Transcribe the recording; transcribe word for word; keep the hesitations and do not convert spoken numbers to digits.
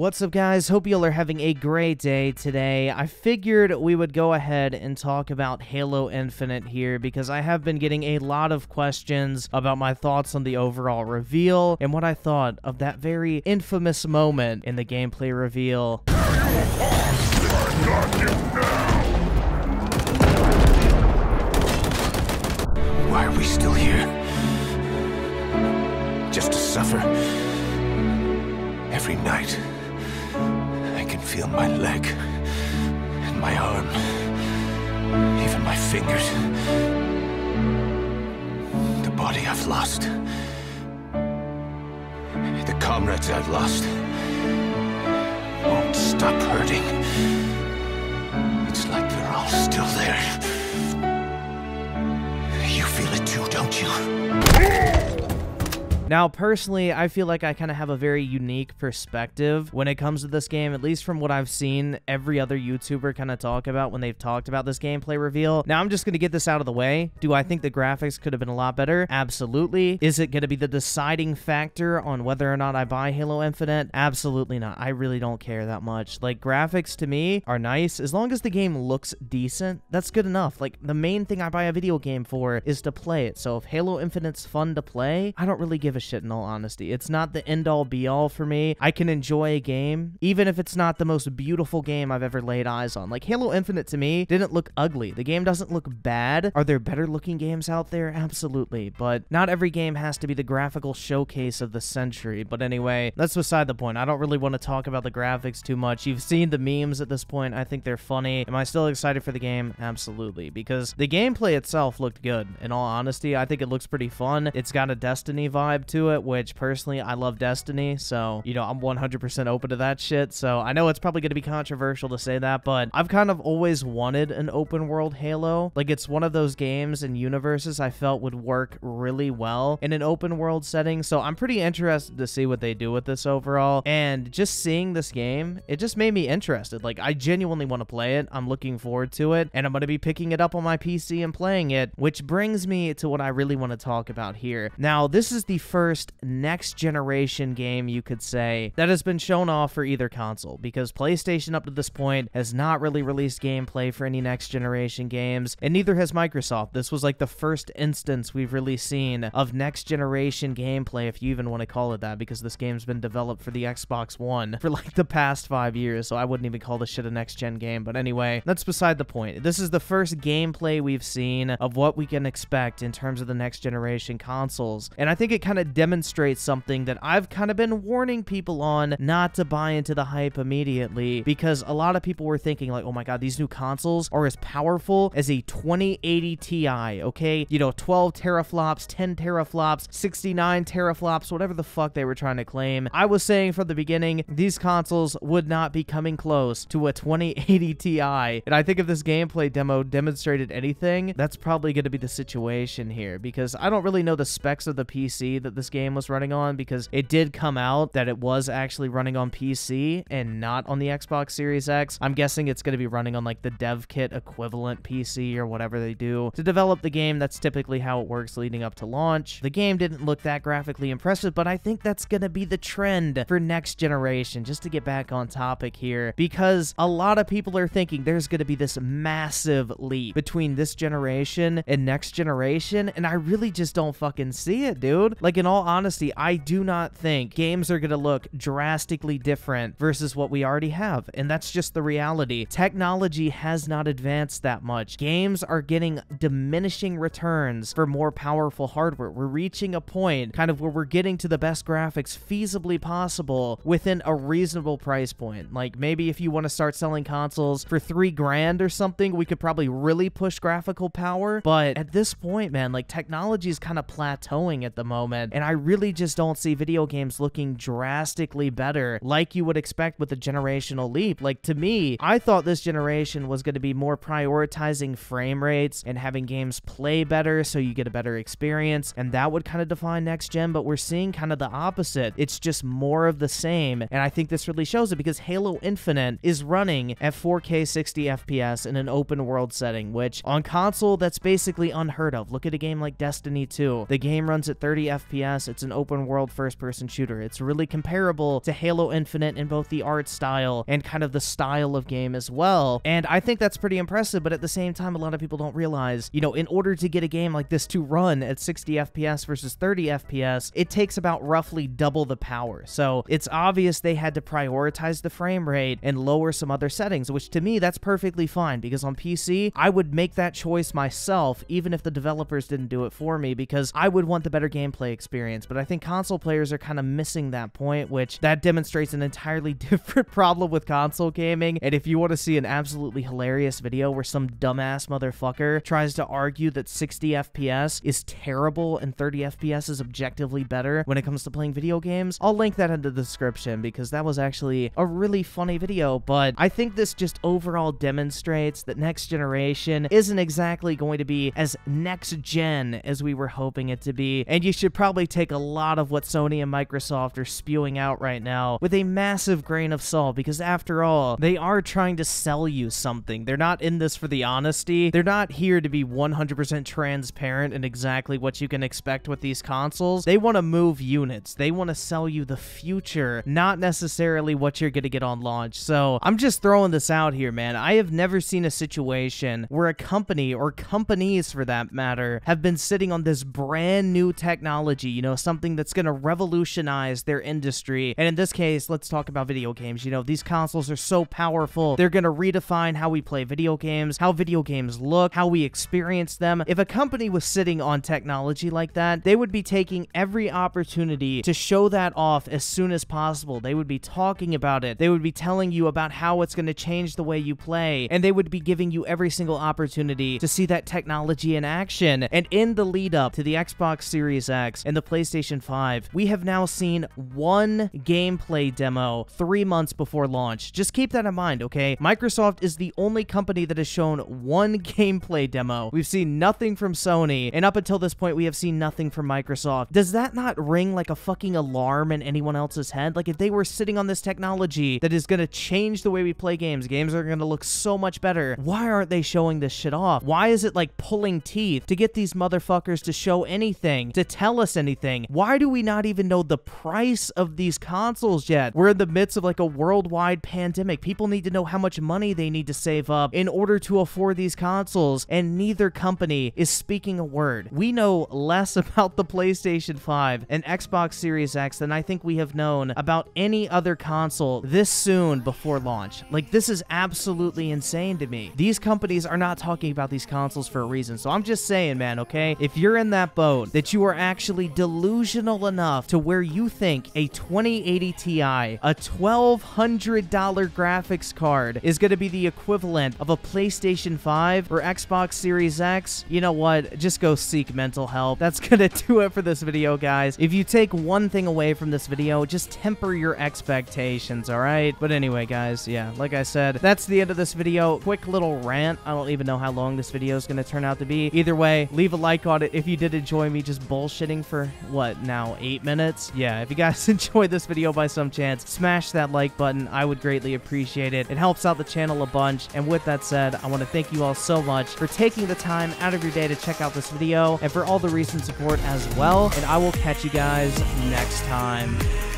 What's up, guys? Hope y'all are having a great day today. I figured we would go ahead and talk about Halo Infinite here because I have been getting a lot of questions about my thoughts on the overall reveal and what I thought of that very infamous moment in the gameplay reveal. Why are we still here? Just to suffer? Every night. I can feel my leg, and my arm, even my fingers. The body I've lost. The comrades I've lost. Won't stop hurting. It's like they're all still there. You feel it too, don't you? Now, personally, I feel like I kind of have a very unique perspective when it comes to this game, at least from what I've seen every other YouTuber kind of talk about when they've talked about this gameplay reveal. Now, I'm just going to get this out of the way. Do I think the graphics could have been a lot better? Absolutely. Is it going to be the deciding factor on whether or not I buy Halo Infinite? Absolutely not. I really don't care that much. Like, graphics to me are nice. As long as the game looks decent, that's good enough. Like, the main thing I buy a video game for is to play it. So if Halo Infinite's fun to play, I don't really give a shit in all honesty. It's not the end-all be-all for me. I can enjoy a game even if it's not the most beautiful game I've ever laid eyes on. Like, Halo Infinite to me didn't look ugly. The game doesn't look bad. Are there better looking games out there? Absolutely. But not every game has to be the graphical showcase of the century. But anyway, that's beside the point. I don't really want to talk about the graphics too much. You've seen the memes at this point. I think they're funny. Am I still excited for the game? Absolutely. Because the gameplay itself looked good. In all honesty, I think it looks pretty fun. It's got a Destiny vibe to it, which personally I love Destiny, so you know I'm one hundred percent open to that shit. So I know it's probably going to be controversial to say that, but I've kind of always wanted an open world Halo. Like, it's one of those games and universes I felt would work really well in an open world setting. So I'm pretty interested to see what they do with this overall, and just seeing this game, it just made me interested. Like, I genuinely want to play it. I'm looking forward to it, and I'm going to be picking it up on my P C and playing it, which brings me to what I really want to talk about here. Now, this is the first first next generation game, you could say, that has been shown off for either console, because PlayStation up to this point has not really released gameplay for any next generation games, and neither has Microsoft. This was like the first instance we've really seen of next generation gameplay, if you even want to call it that, because this game's been developed for the Xbox One for like the past five years, so I wouldn't even call this shit a next gen game. But anyway, that's beside the point. This is the first gameplay we've seen of what we can expect in terms of the next generation consoles, and I think it kind of demonstrates something that I've kind of been warning people on, not to buy into the hype immediately, because a lot of people were thinking like, oh my god, these new consoles are as powerful as a twenty eighty Ti, okay? You know, twelve teraflops, ten teraflops, sixty-nine teraflops, whatever the fuck they were trying to claim. I was saying from the beginning, these consoles would not be coming close to a twenty eighty Ti, and I think if this gameplay demo demonstrated anything, that's probably going to be the situation here, because I don't really know the specs of the P C that this game was running on, because it did come out that it was actually running on P C and not on the Xbox Series X. I'm guessing it's going to be running on like the dev kit equivalent P C or whatever they do to develop the game. That's typically how it works leading up to launch. The game didn't look that graphically impressive, but I think that's going to be the trend for next generation, just to get back on topic here, because a lot of people are thinking there's going to be this massive leap between this generation and next generation, and I really just don't fucking see it, dude. Like, in all honesty, I do not think games are going to look drastically different versus what we already have, and that's just the reality. Technology has not advanced that much. Games are getting diminishing returns for more powerful hardware. We're reaching a point kind of where we're getting to the best graphics feasibly possible within a reasonable price point. Like, maybe if you want to start selling consoles for three grand or something, we could probably really push graphical power, but at this point, man, like, technology is kind of plateauing at the moment. And I really just don't see video games looking drastically better like you would expect with a generational leap. Like, to me, I thought this generation was going to be more prioritizing frame rates and having games play better so you get a better experience, and that would kind of define next gen, but we're seeing kind of the opposite. It's just more of the same, and I think this really shows it, because Halo Infinite is running at four K sixty F P S in an open world setting, which on console, that's basically unheard of. Look at a game like Destiny two. The game runs at thirty F P S F P S. It's an open world first person shooter. It's really comparable to Halo Infinite in both the art style and kind of the style of game as well. And I think that's pretty impressive, but at the same time, a lot of people don't realize, you know, in order to get a game like this to run at sixty F P S versus thirty F P S, it takes about roughly double the power. So it's obvious they had to prioritize the frame rate and lower some other settings, which to me, that's perfectly fine, because on P C, I would make that choice myself, even if the developers didn't do it for me, because I would want the better gameplay experience. But I think console players are kind of missing that point, which that demonstrates an entirely different problem with console gaming. And if you want to see an absolutely hilarious video where some dumbass motherfucker tries to argue that sixty F P S is terrible and thirty F P S is objectively better when it comes to playing video games, I'll link that in the description, because that was actually a really funny video. But I think this just overall demonstrates that next generation isn't exactly going to be as next gen as we were hoping it to be, and you should probably take a lot of what Sony and Microsoft are spewing out right now with a massive grain of salt, because after all, they are trying to sell you something. They're not in this for the honesty. They're not here to be one hundred percent transparent in exactly what you can expect with these consoles. They want to move units. They want to sell you the future, not necessarily what you're going to get on launch. So I'm just throwing this out here, man. I have never seen a situation where a company, or companies for that matter, have been sitting on this brand new technology, you know, something that's going to revolutionize their industry. And in this case, let's talk about video games. You know, these consoles are so powerful. They're going to redefine how we play video games, how video games look, how we experience them. If a company was sitting on technology like that, they would be taking every opportunity to show that off as soon as possible. They would be talking about it. They would be telling you about how it's going to change the way you play, and they would be giving you every single opportunity to see that technology in action. And in the lead up to the Xbox Series X and the PlayStation five, we have now seen one gameplay demo three months before launch. Just keep that in mind, okay? Microsoft is the only company that has shown one gameplay demo. We've seen nothing from Sony, and up until this point, we have seen nothing from Microsoft. Does that not ring like a fucking alarm in anyone else's head? Like, if they were sitting on this technology that is going to change the way we play games, games are going to look so much better, why aren't they showing this shit off? Why is it like pulling teeth to get these motherfuckers to show anything, to tell us anything? Why do we not even know the price of these consoles yet? We're in the midst of like a worldwide pandemic. People need to know how much money they need to save up in order to afford these consoles, and neither company is speaking a word. We know less about the PlayStation five and Xbox Series X than I think we have known about any other console this soon before launch. Like, this is absolutely insane to me. These companies are not talking about these consoles for a reason. So I'm just saying, man, okay, if you're in that boat that you are actually delusional enough to where you think a twenty eighty Ti, a twelve hundred dollar graphics card, is going to be the equivalent of a PlayStation five or Xbox Series X, you know what? Just go seek mental help. That's going to do it for this video, guys. If you take one thing away from this video, just temper your expectations, all right? But anyway, guys, yeah, like I said, that's the end of this video. Quick little rant. I don't even know how long this video is going to turn out to be. Either way, leave a like on it if you did enjoy me just bullshitting for, what, now eight minutes? Yeah, if you guys enjoyed this video by some chance, smash that like button. I would greatly appreciate it. It helps out the channel a bunch. And with that said, I want to thank you all so much for taking the time out of your day to check out this video and for all the recent support as well. And I will catch you guys next time.